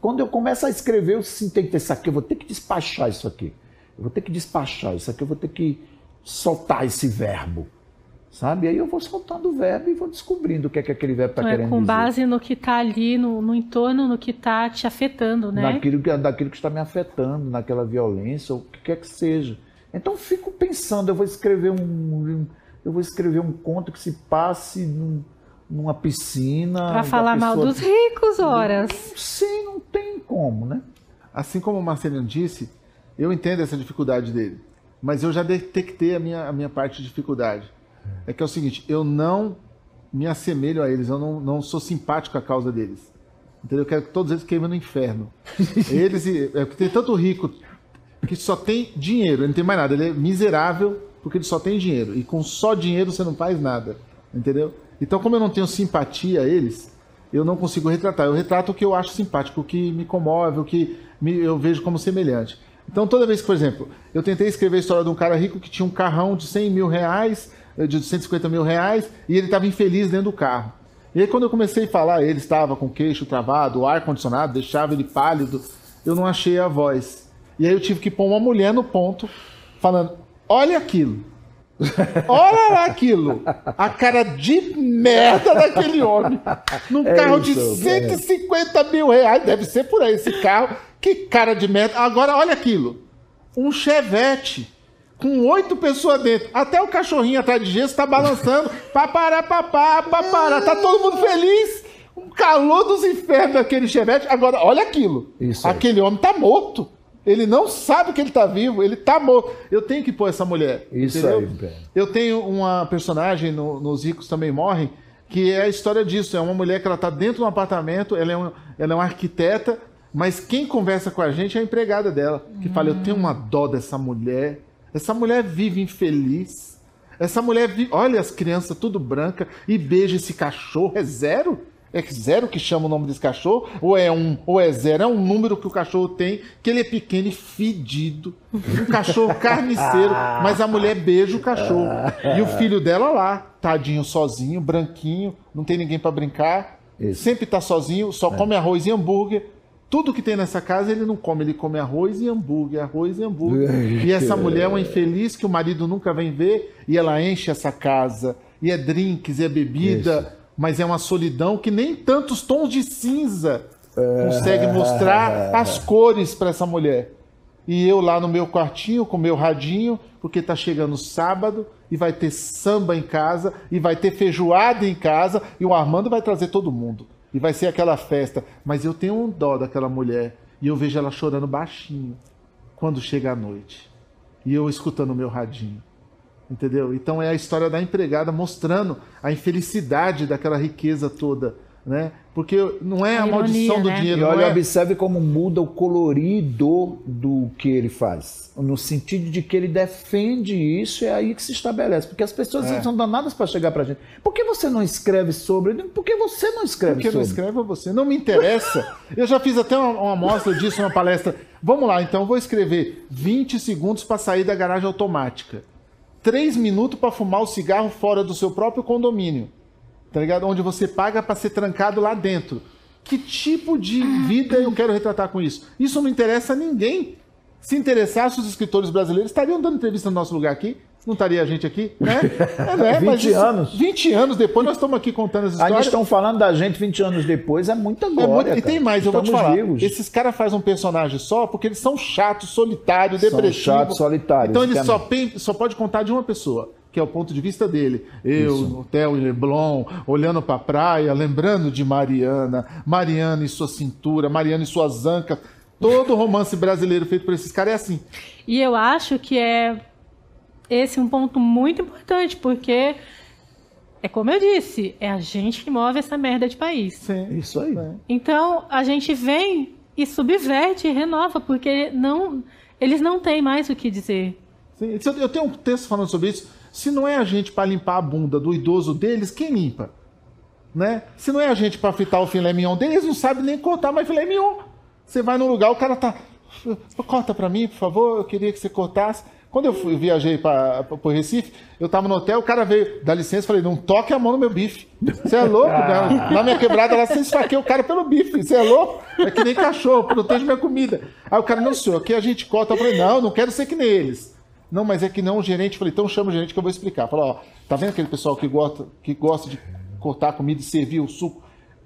Quando eu começo a escrever, eu sinto que isso aqui, eu vou ter que despachar isso aqui. Eu vou ter que despachar isso aqui, eu vou ter que soltar esse verbo. Sabe? Aí eu vou soltando o verbo e vou descobrindo o que é que aquele verbo está querendo dizer. Com base no que está ali, no entorno, no que está te afetando, né? Daquilo que está me afetando, naquela violência, ou o que quer que seja. Então eu fico pensando, eu vou escrever um conto que se passe numa piscina... Para falar mal dos ricos, horas. Sim, não tem como, né? Assim como o Marcelino disse, eu entendo essa dificuldade dele, mas eu já detectei a minha parte de dificuldade. É que é o seguinte, eu não me assemelho a eles, eu não sou simpático à causa deles. Entendeu? Eu quero que todos eles queimem no inferno. Eles, tem tanto rico que só tem dinheiro, ele não tem mais nada, ele é miserável porque ele só tem dinheiro. E com só dinheiro você não faz nada, entendeu? Então, como eu não tenho simpatia a eles, eu não consigo retratar. Eu retrato o que eu acho simpático, o que me comove, o que eu vejo como semelhante. Então, toda vez que, por exemplo, eu tentei escrever a história de um cara rico que tinha um carrão de 100 mil reais... de 150 mil reais, e ele estava infeliz dentro do carro. E aí, quando eu comecei a falar, ele estava com o queixo travado, o ar-condicionado deixava ele pálido, eu não achei a voz. E aí eu tive que pôr uma mulher no ponto, falando, olha aquilo, olha lá aquilo, a cara de merda daquele homem, num carro de 150 mil reais, deve ser por aí esse carro, que cara de merda. Agora, olha aquilo, um Chevette, com 8 pessoas dentro, até o cachorrinho atrás de gesso tá balançando, papará, papá, papará, tá todo mundo feliz, um calor dos infernos daquele Chevette. Agora, olha aquilo, isso aquele homem tá morto, ele não sabe que ele tá vivo, ele tá morto. Eu tenho que pôr essa mulher, isso entendeu? Aí, eu tenho uma personagem nos Ricos Também Morrem, que é a história disso, é uma mulher que ela tá dentro de um apartamento, ela é uma arquiteta, mas quem conversa com a gente é a empregada dela, que fala, eu tenho uma dó dessa mulher. Essa mulher vive infeliz, essa mulher vive... Olha as crianças tudo branca e beija esse cachorro, é zero? É zero que chama o nome desse cachorro? Ou é um, ou é zero? É um número que o cachorro tem, que ele é pequeno e fedido, um cachorro carniceiro, mas a mulher beija o cachorro. E o filho dela lá, tadinho, sozinho, branquinho, não tem ninguém para brincar, isso, sempre tá sozinho, só come arroz e hambúrguer. Tudo que tem nessa casa ele não come, ele come arroz e hambúrguer, arroz e hambúrguer. E essa mulher é uma infeliz que o marido nunca vem ver e ela enche essa casa. E é drinks, e é bebida, isso, mas é uma solidão que nem tantos tons de cinza consegue mostrar as cores para essa mulher. E eu lá no meu quartinho, com o meu radinho, porque tá chegando sábado e vai ter samba em casa, e vai ter feijoada em casa, e o Armando vai trazer todo mundo. E vai ser aquela festa. Mas eu tenho um dó daquela mulher. E eu vejo ela chorando baixinho quando chega a noite. E eu escutando o meu radinho. Entendeu? Então é a história da empregada mostrando a infelicidade daquela riqueza toda, né? Porque não é a maldição, né, do dinheiro. E olha, observe como muda o colorido do que ele faz. No sentido de que ele defende isso, é aí que se estabelece. Porque as pessoas são danadas para chegar para a gente. Por que você não escreve sobre? Por que você não escreve sobre? Porque não escreve você. Não me interessa. Eu já fiz até uma amostra disso, uma palestra. Vamos lá, então, vou escrever 20 segundos para sair da garagem automática. 3 minutos para fumar o cigarro fora do seu próprio condomínio. Tá ligado? Onde você paga para ser trancado lá dentro. Que tipo de vida eu quero retratar com isso? Isso não interessa a ninguém. Se interessasse os escritores brasileiros, estariam dando entrevista no nosso lugar aqui. Não estaria a gente aqui, né? 20 anos depois, nós estamos aqui contando as histórias. Aí estão falando da gente 20 anos depois, é muita glória. E tem mais, eu vou te falar. Vivos. Esses caras fazem um personagem só porque eles são chatos, solitários, depressivos. São chatos, solitários. Então ele só pode contar de uma pessoa, que é o ponto de vista dele. Eu, isso, no hotel em Leblon, olhando para a praia, lembrando de Mariana, Mariana e sua cintura, Mariana e suas ancas. Todo romance brasileiro feito por esses caras é assim. E eu acho que é esse um ponto muito importante, porque é como eu disse, é a gente que move essa merda de país. Sim, isso aí. Então, a gente vem e subverte e renova, porque eles não têm mais o que dizer. Sim, eu tenho um texto falando sobre isso. Se não é a gente para limpar a bunda do idoso deles, quem limpa? Né? Se não é a gente para fritar o filé mignon deles, eles não sabem nem cortar mais filé mignon. Você vai num lugar, o cara tá... Corta para mim, por favor, eu queria que você cortasse. Quando eu viajei para o Recife, eu estava no hotel, o cara veio, dá licença, falei, não toque a mão no meu bife. Você é louco? Né? Na minha quebrada lá, você esfaqueia o cara pelo bife. Você é louco? É que nem cachorro, protege minha comida. Aí o cara, não, senhor, aqui a gente corta. Eu falei, não, não quero ser que nem eles. Não, mas é que não, o gerente. Falei, então chama o gerente que eu vou explicar. Falei, ó, tá vendo aquele pessoal que gosta de cortar a comida e servir o suco?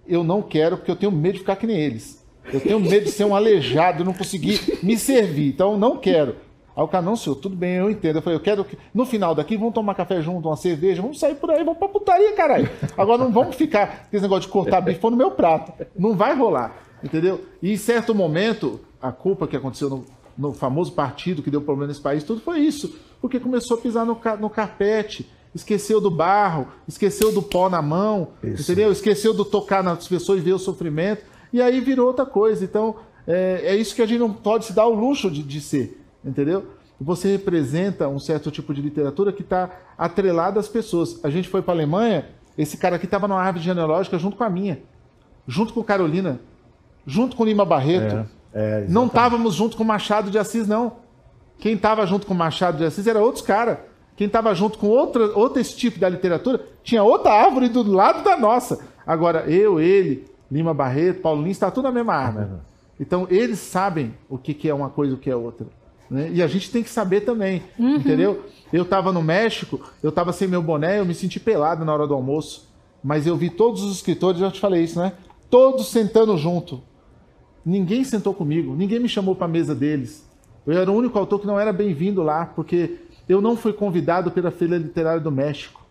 Eu não quero, porque eu tenho medo de ficar que nem eles. Eu tenho medo de ser um aleijado, não conseguir me servir. Então, não quero. Aí o cara, não, senhor, tudo bem, eu entendo. Eu falei, eu quero que no final daqui vamos tomar café junto, uma cerveja, vamos sair por aí, vamos pra putaria, caralho. Agora não vamos ficar com esse negócio de cortar bife no meu prato. Não vai rolar, entendeu? E em certo momento, a culpa que aconteceu no famoso partido que deu problema nesse país, tudo foi isso. Porque começou a pisar no carpete, esqueceu do barro, esqueceu do pó na mão, isso, entendeu? Esqueceu do tocar nas pessoas e ver o sofrimento. E aí virou outra coisa. Então, é isso que a gente não pode se dar o luxo de ser. Entendeu? Você representa um certo tipo de literatura que está atrelada às pessoas. A gente foi para a Alemanha, esse cara aqui estava numa árvore genealógica junto com a minha, junto com Carolina, junto com Lima Barreto. Não estávamos junto com Machado de Assis, não. Quem estava junto com Machado de Assis era outros caras. Quem estava junto com outro tipo da literatura tinha outra árvore do lado da nossa. Agora, eu, ele, Lima Barreto, Paulo Lins, está tudo na mesma árvore. Então, eles sabem o que é uma coisa e o que é outra. Né? E a gente tem que saber também, entendeu? Eu estava no México, eu estava sem meu boné, eu me senti pelado na hora do almoço, mas eu vi todos os escritores, já te falei isso, né? Todos sentando junto. Ninguém sentou comigo, ninguém me chamou para a mesa deles. Eu era o único autor que não era bem-vindo lá, porque eu não fui convidado pela Feira Literária do México.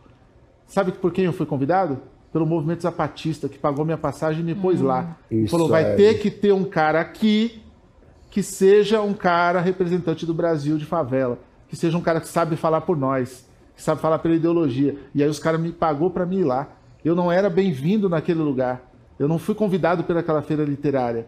Sabe por quem eu fui convidado? Pelo movimento Zapatista, que pagou minha passagem e me pôs lá. Isso, falou, vai ter que ter um cara aqui que seja um cara representante do Brasil de favela, que seja um cara que sabe falar por nós, que sabe falar pela ideologia. E aí os caras me pagou para mim ir lá. Eu não era bem-vindo naquele lugar. Eu não fui convidado pelaquela feira literária,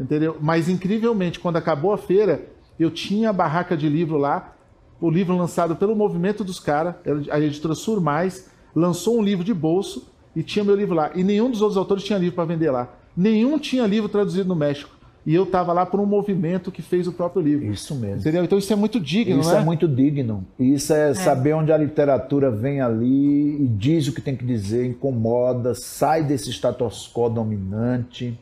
entendeu? Mas, incrivelmente, quando acabou a feira, eu tinha a barraca de livro lá, o livro lançado pelo movimento dos caras, a editora Surmais, lançou um livro de bolso e tinha meu livro lá. E nenhum dos outros autores tinha livro para vender lá. Nenhum tinha livro traduzido no México. E eu estava lá por um movimento que fez o próprio livro. Isso mesmo. Entendeu? Então isso é muito digno, isso, né? Isso é muito digno. Isso é saber onde a literatura vem ali e diz o que tem que dizer, incomoda, sai desse status quo dominante.